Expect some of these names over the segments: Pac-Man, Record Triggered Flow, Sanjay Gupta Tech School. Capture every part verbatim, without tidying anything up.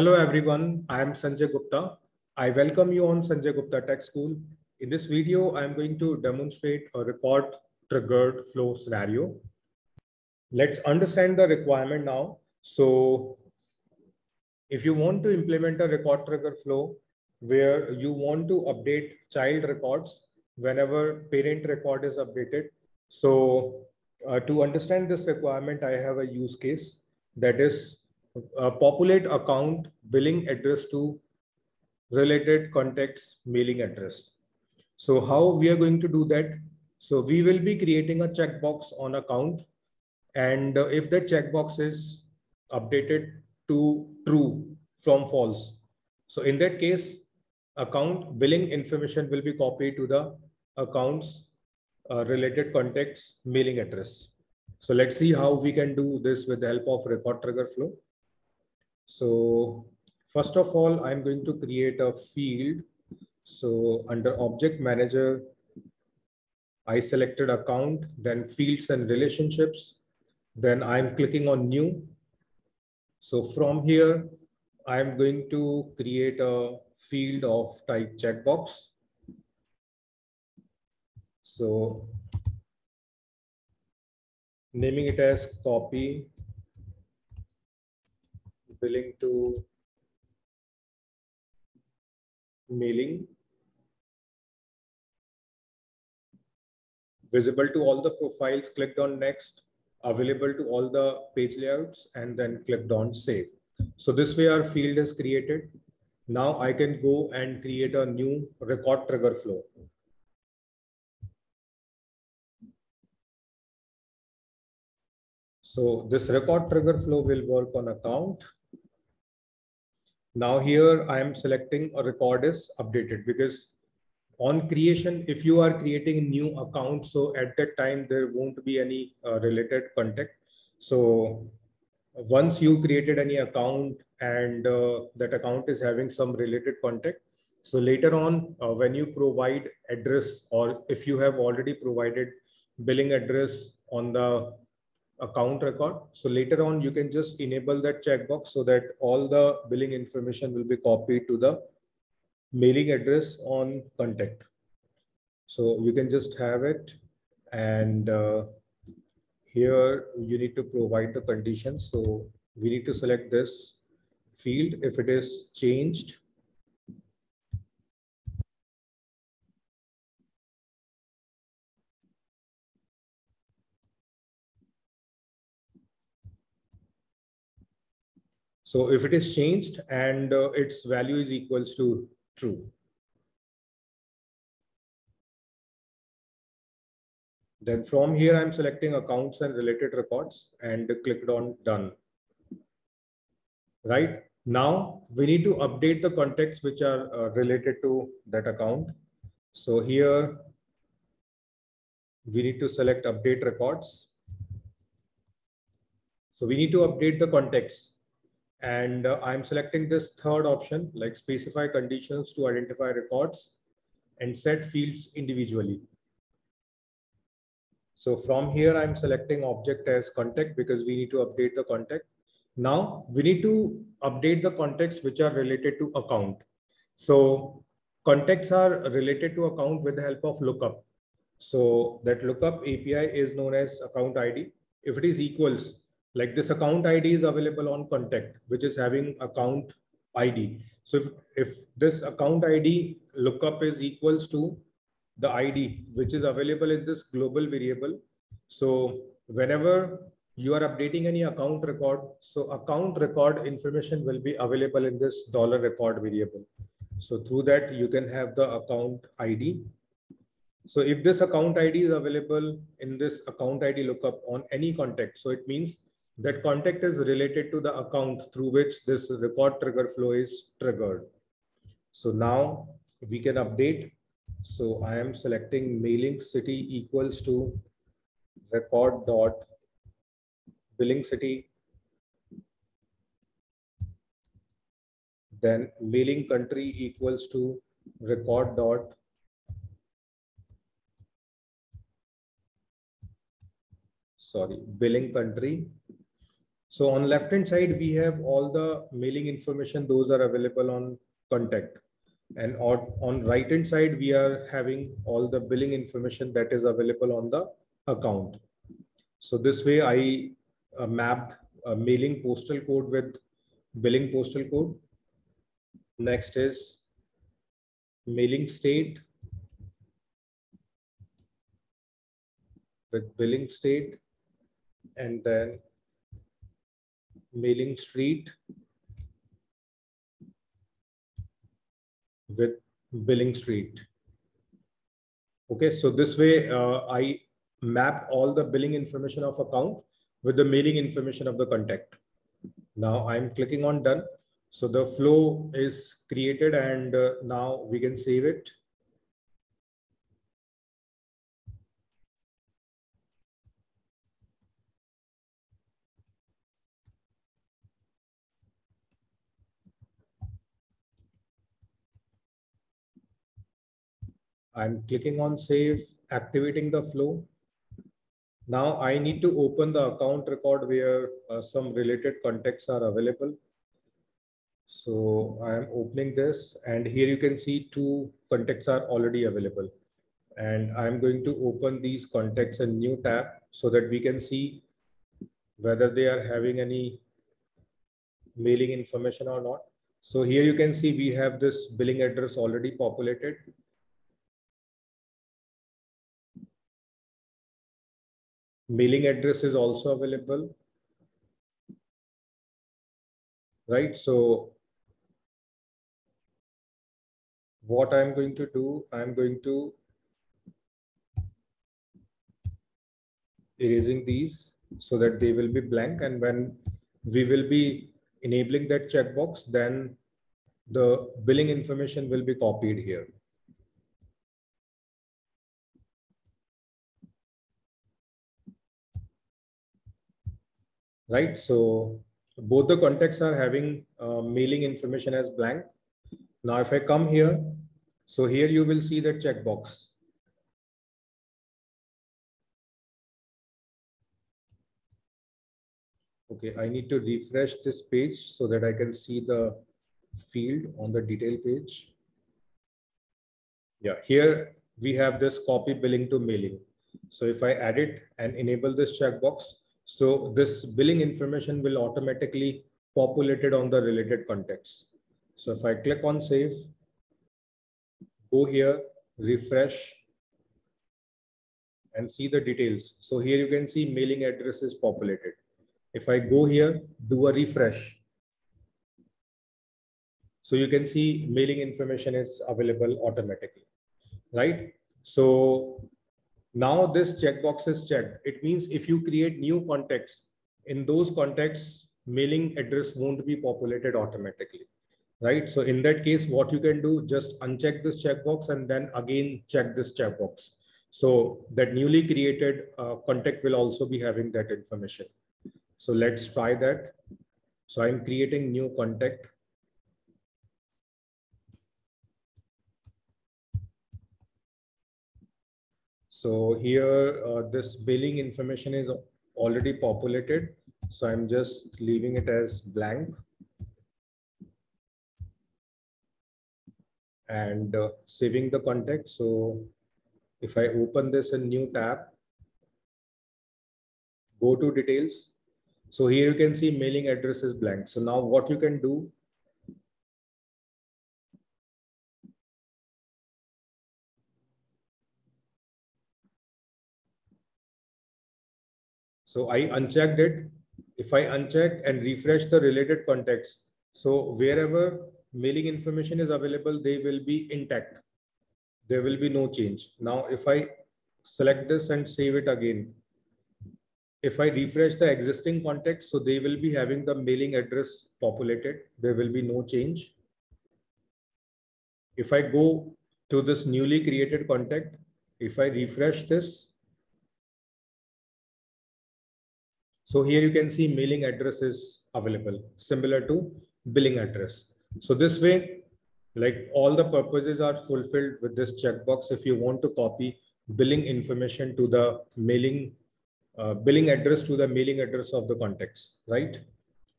Hello everyone, I am Sanjay Gupta. I welcome you on Sanjay Gupta Tech School. In this video, I am going to demonstrate a report triggered flow scenario. Let's understand the requirement now. So if you want to implement a record trigger flow where you want to update child records whenever parent record is updated. So uh, to understand this requirement, I have a use case that is Uh, populate account billing address to related contacts mailing address. So how we are going to do that? So we will be creating a checkbox on account, and uh, if the checkbox is updated to true from false, so in that case account billing information will be copied to the accounts uh, related contacts mailing address. So let's see how we can do this with the help of record trigger flow. So first of all, I'm going to create a field. So under object manager, I selected account, then fields and relationships. Then I'm clicking on new. So from here, I'm going to create a field of type checkbox. So naming it as copy billing to mailing, visible to all the profiles, clicked on next, available to all the page layouts, and then clicked on save. So this way our field is created. Now I can go and create a new record trigger flow. So this record trigger flow will work on account. Now here I am selecting a record is updated, because on creation, if you are creating a new account, so at that time there won't be any uh, related contact. So once you created any account and uh, that account is having some related contact, so later on uh, when you provide address, or if you have already provided billing address on the account record, so later on you can just enable that checkbox so that all the billing information will be copied to the mailing address on contact. So you can just have it, and uh, here you need to provide the conditions. So we need to select this field. If it is changed, So if it is changed and uh, its value is equals to true, then from here I'm selecting accounts and related records and clicked on done. Right now we need to update the contacts which are uh, related to that account. So here we need to select update records. So we need to update the contacts. And uh, I'm selecting this third option, like specify conditions to identify records and set fields individually. So from here, I'm selecting object as contact because we need to update the contact. Now we need to update the contacts which are related to account. So contacts are related to account with the help of lookup. So that lookup A P I is known as account I D. If it is equals, like this account I D is available on contact, which is having account I D. So if, if this account I D lookup is equals to the I D, which is available in this global variable. So whenever you are updating any account record, so account record information will be available in this dollar record variable. So through that you can have the account I D. So if this account I D is available in this account I D lookup on any contact, so it means that contact is related to the account through which this record trigger flow is triggered. So now we can update. So I am selecting mailing city equals to record dot billing city. Then mailing country equals to record dot sorry billing country. So on left hand side, we have all the mailing information. Those are available on contact. And on right hand side, we are having all the billing information that is available on the account. So this way I uh, mapped a mailing postal code with billing postal code. Next is mailing state with billing state, and then mailing street with billing street. Okay, so this way uh, I map all the billing information of account with the mailing information of the contact. Now I'm clicking on done. So the flow is created, and uh, now we can save it. I'm clicking on save, activating the flow. Now I need to open the account record where uh, some related contacts are available. So I am opening this, and here you can see two contacts are already available. And I'm going to open these contacts in new tab so that we can see whether they are having any mailing information or not. So here you can see we have this billing address already populated. Mailing address is also available. Right, so what I'm going to do, I'm going to erasing these so that they will be blank. And when we will be enabling that checkbox, then the billing information will be copied here. Right, so both the contacts are having uh, mailing information as blank. Now, if I come here, so here you will see the checkbox. Okay, I need to refresh this page so that I can see the field on the detail page. Yeah, here we have this copy billing to mailing. So if I add it and enable this checkbox, so this billing information will automatically populated on the related contacts. So if I click on save, go here, refresh, and see the details. So here you can see mailing address is populated. If I go here, do a refresh. So you can see mailing information is available automatically, right? So now this checkbox is checked. It means if you create new contacts, in those contacts, mailing address won't be populated automatically, right? So in that case, what you can do, just uncheck this checkbox and then again check this checkbox. So that newly created uh, contact will also be having that information. So let's try that. So I'm creating new contact. So here, uh, this billing information is already populated. So I'm just leaving it as blank. And uh, saving the contact. So if I open this in new tab, go to details. So here you can see mailing address is blank. So now what you can do, so I unchecked it. If I uncheck and refresh the related contacts, so wherever mailing information is available, they will be intact. There will be no change. Now, if I select this and save it again, if I refresh the existing contacts, so they will be having the mailing address populated. There will be no change. If I go to this newly created contact, if I refresh this, so here you can see mailing address is available, similar to billing address. So this way, like all the purposes are fulfilled with this checkbox. If you want to copy billing information to the mailing uh, billing address to the mailing address of the contacts, right?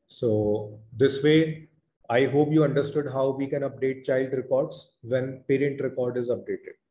So this way, I hope you understood how we can update child records when parent record is updated.